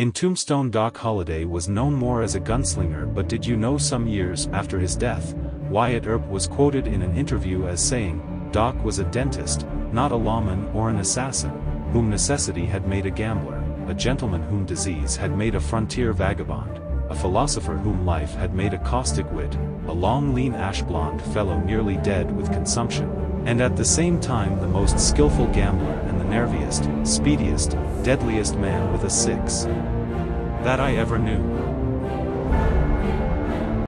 In Tombstone, Doc Holliday was known more as a gunslinger, but did you know some years after his death, Wyatt Earp was quoted in an interview as saying, "Doc was a dentist, not a lawman or an assassin, whom necessity had made a gambler, a gentleman whom disease had made a frontier vagabond, a philosopher whom life had made a caustic wit, a long lean ash-blonde fellow nearly dead with consumption, and at the same time the most skillful gambler and the nerviest, speediest, deadliest man with a six that I ever knew."